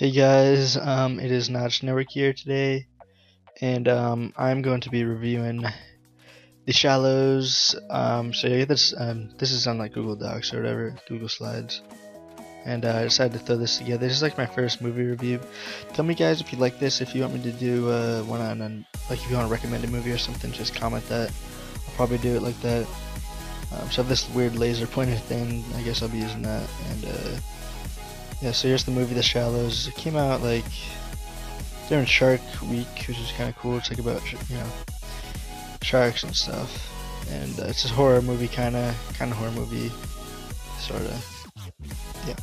Hey guys, it is Notch Network here today, and I'm going to be reviewing The Shallows. So yeah, this is on like Google Docs or whatever, Google Slides, and I decided to throw this together. This is like my first movie review. Tell me guys if you like this, if you want me to do one on, like if you want to recommend a movie or something, just comment that. I'll probably do it like that. So I have this weird laser pointer thing, I guess I'll be using that, and yeah, so here's the movie The Shallows. It came out like during Shark Week, which is kind of cool. It's like about, you know, sharks and stuff. And it's a horror movie, kind of horror movie, sort of. Yeah.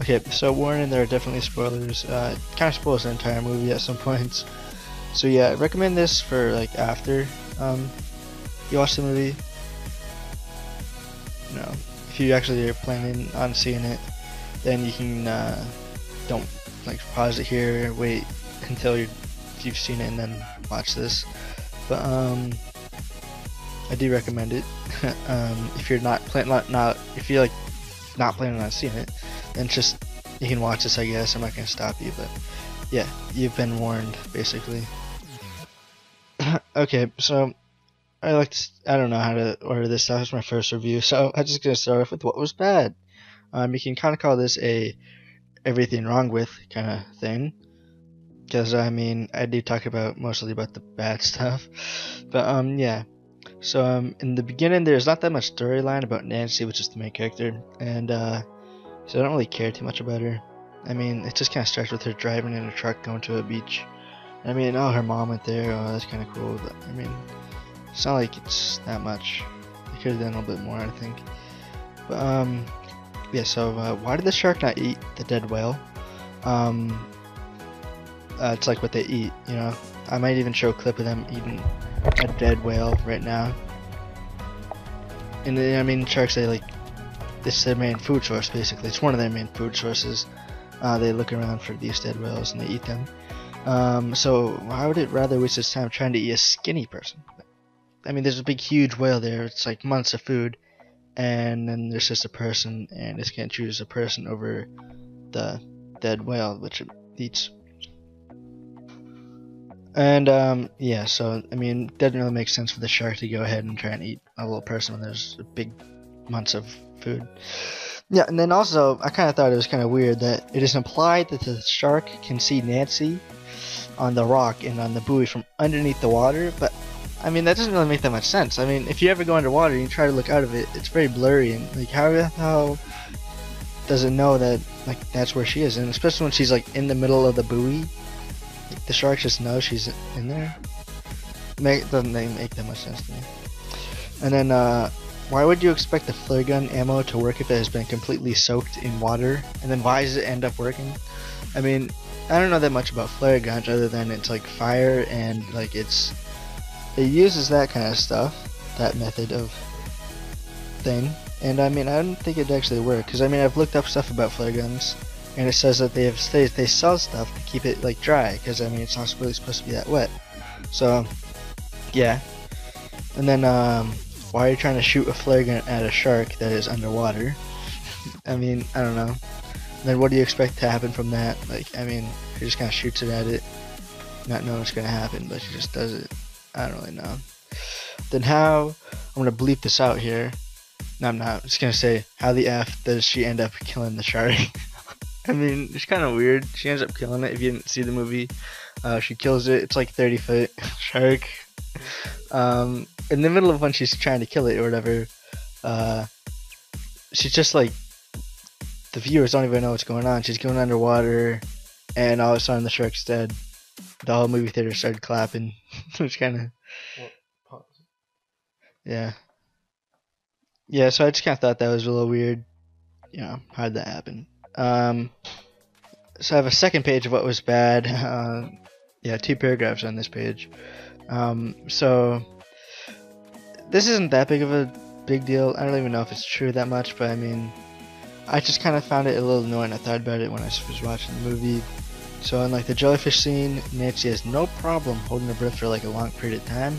Okay, so warning, there are definitely spoilers. It kind of spoils the entire movie at some points. So yeah, I recommend this for like after you watch the movie. You know, if you actually are planning on seeing it, then you can don't like pause it here, wait until you've seen it and then watch this. But I do recommend it. If you're not planning on seeing it, then just you can watch this, I guess. I'm not gonna stop you, but yeah, you've been warned basically. Okay, so I don't know how to order this stuff. It's my first review, so I'm just gonna start off with what was bad. You can kind of call this a everything wrong with kind of thing, because I mean I do talk about mostly about the bad stuff, but yeah. So in the beginning there's not that much storyline about Nancy, which is the main character, and so I don't really care too much about her. I mean, it just kind of starts with her driving in a truck going to a beach. I mean, oh, her mom went there. Oh, that's kind of cool. But I mean, it's not like it's that much. They could have done a little bit more, I think. But yeah, so why did the shark not eat the dead whale? It's like what they eat, you know. I might even show a clip of them eating a dead whale right now. And then, I mean, sharks, they like, this is their main food source basically. It's one of their main food sources. They look around for these dead whales and they eat them. So why would it rather waste its time trying to eat a skinny person? I mean, there's a big huge whale there. It's like months of food. And then there's just a person, and it's gonna choose a person over the dead whale, which it eats. And yeah, so I mean, it doesn't really make sense for the shark to go ahead and try and eat a little person when there's a big months of food. Yeah, and then also I kind of thought it was kind of weird that it is implied that the shark can see Nancy on the rock and on the buoy from underneath the water, but I mean, that doesn't really make that much sense. I mean, if you ever go underwater and you try to look out of it, it's very blurry, and like how the hell does it know that like that's where she is? And especially when she's like in the middle of the buoy, like, the sharks just know she's in there. Doesn't make that much sense to me. And then why would you expect the flare gun ammo to work if it has been completely soaked in water? And then why does it end up working? I mean, I don't know that much about flare guns other than it's like fire and like it uses that kind of stuff, that method of thing, and I mean, I don't think it actually works, because I mean, I've looked up stuff about flare guns, and it says that they sell stuff to keep it like dry, because I mean, it's not really supposed to be that wet. So yeah. And then why are you trying to shoot a flare gun at a shark that is underwater? I mean, I don't know. And then what do you expect to happen from that? Like, I mean, she just kind of shoots it at it, not knowing what's going to happen, but she just does it. I don't really know. Then how, I'm going to bleep this out here. No, I'm not. I'm just going to say, how the F does she end up killing the shark? I mean, it's kind of weird. She ends up killing it. If you didn't see the movie, she kills it. It's like 30-foot shark. In the middle of when she's trying to kill it or whatever, she's just like, the viewers don't even know what's going on. She's going underwater, and all of a sudden the shark's dead. The whole movie theater started clapping, which kind of, yeah. Yeah, so I just kind of thought that was a little weird, you know, how'd that happen? So I have a second page of what was bad, yeah, 2 paragraphs on this page. So, this isn't that big of a big deal, I don't even know if it's true that much, but I mean, I just kind of found it a little annoying. I thought about it when I was watching the movie. So in like the jellyfish scene, Nancy has no problem holding her breath for like a long period of time.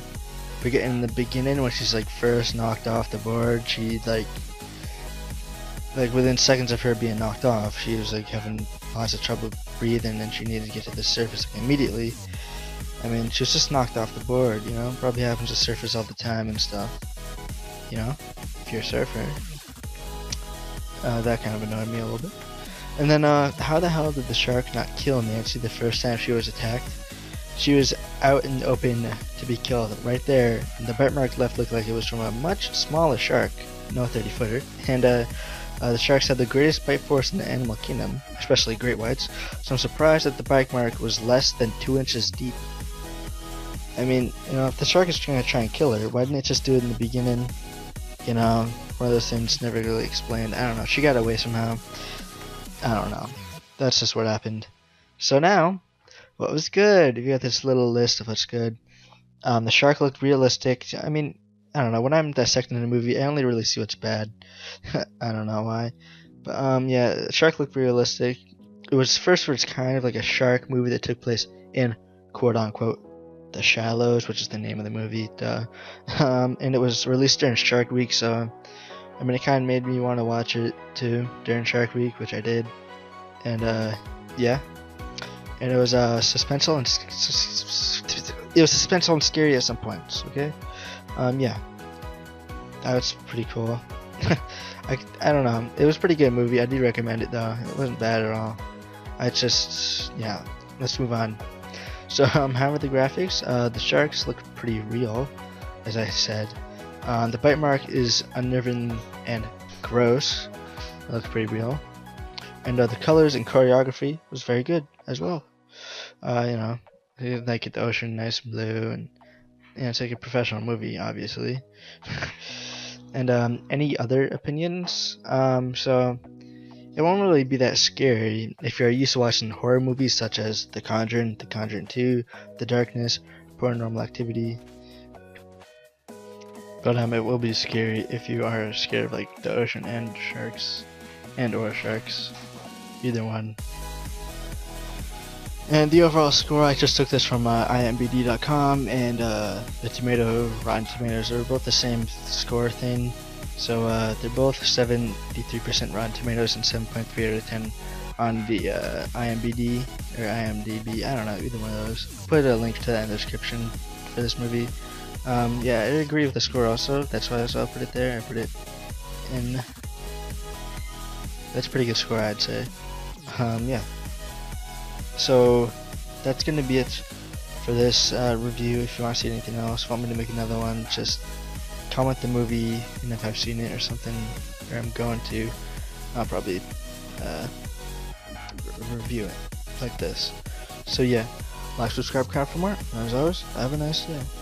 But in the beginning when she's like first knocked off the board, she like like within seconds of her being knocked off, she was like having lots of trouble breathing, and she needed to get to the surface like, immediately. I mean, she was just knocked off the board, you know. Probably happens to surfers all the time and stuff, you know, if you're a surfer. That kind of annoyed me a little bit. And then how the hell did the shark not kill Nancy the first time she was attacked? She was out in the open to be killed right there, and the bite mark left looked like it was from a much smaller shark, no 30-footer, and the sharks had the greatest bite force in the animal kingdom, especially great whites, so I'm surprised that the bite mark was less than 2 inches deep. I mean, you know, if the shark is trying to kill her, why didn't it just do it in the beginning? You know, one of those things never really explained. I don't know, she got away somehow. I don't know, that's just what happened. So now, what was good? We got this little list of what's good. The shark looked realistic. I mean, I don't know, when I'm dissecting a movie, I only really see what's bad. I don't know why. But yeah, the shark looked realistic. It was first for its kind of like a shark movie that took place in quote-unquote The Shallows, which is the name of the movie, duh. And it was released during Shark Week, so I mean, it kind of made me want to watch it too during Shark Week, which I did. And yeah, and it was suspenseful and scary at some points. Okay, yeah, that was pretty cool. I don't know, it was a pretty good movie. I do recommend it though. It wasn't bad at all. I just, yeah, let's move on. So how were the graphics? The sharks look pretty real, as I said. The bite mark is unnerving and gross. It looks pretty real. And the colors and choreography was very good as well. You know, like the ocean, nice blue, and you know, it's like a professional movie, obviously. And any other opinions? So it won't really be that scary if you're used to watching horror movies such as The Conjuring, The Conjuring 2, The Darkness, Paranormal Activity. But it will be scary if you are scared of like the ocean and sharks, and or sharks, either one. And the overall score, I just took this from IMDb.com, and the Rotten Tomatoes are both the same score thing. So they're both 73% Rotten Tomatoes and 7.3 out of 10 on the IMDb or IMDb. I don't know, either one of those. I'll put a link to that in the description for this movie. Yeah, I agree with the score also. That's why I put it there. I put it in. That's a pretty good score, I'd say. Yeah. So that's gonna be it for this review. If you want to see anything else, want me to make another one, just comment the movie, and if I've seen it or something, or I'm going to, I'll probably review it like this. So yeah, like, subscribe, comment for more, and as always, have a nice day.